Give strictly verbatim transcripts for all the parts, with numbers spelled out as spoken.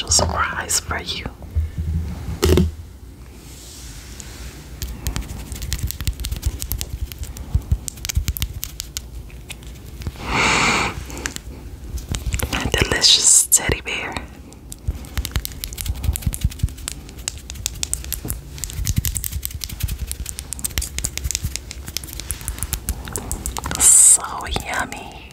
special surprise for you. A delicious teddy bear. So yummy.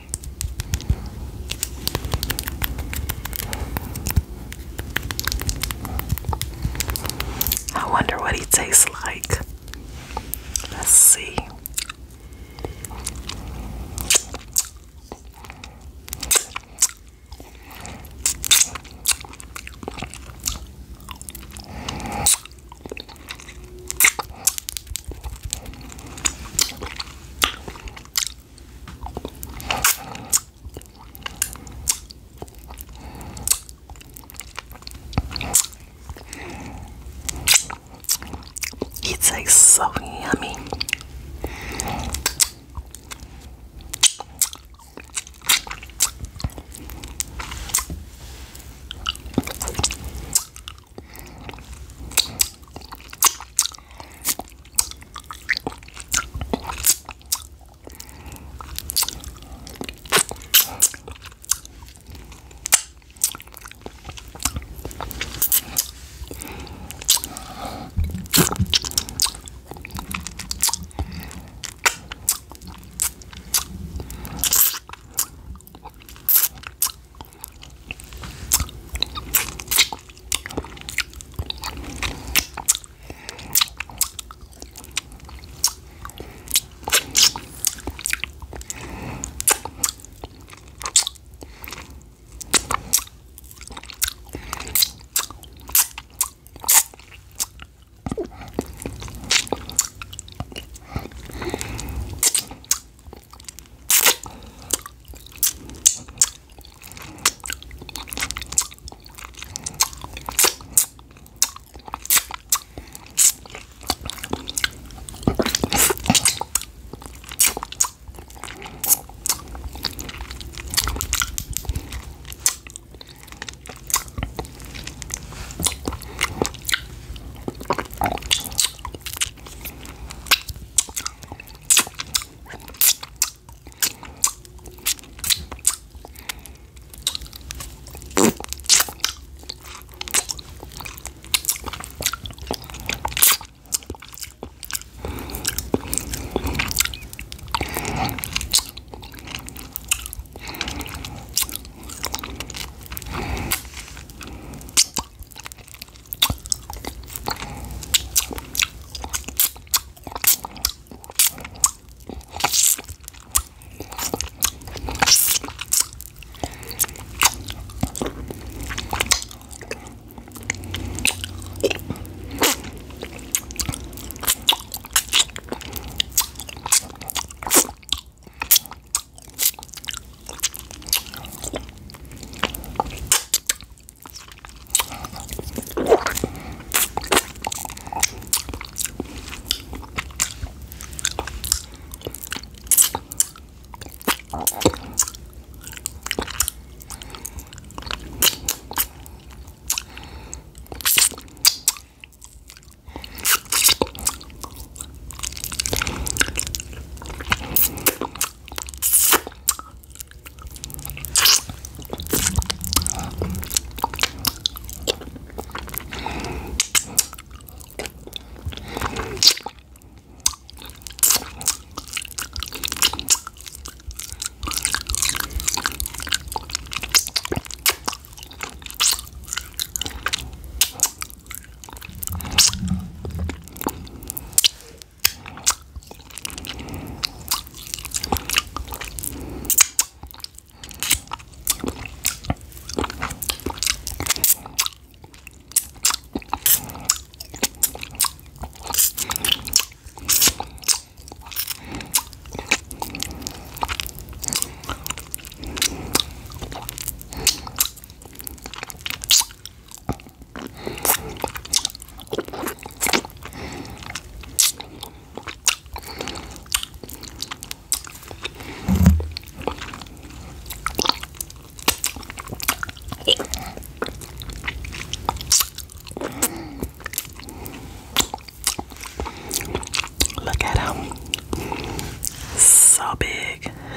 I wonder what he tastes like. Let's see. Tastes so yummy.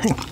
Delicious.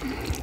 Mm-hmm.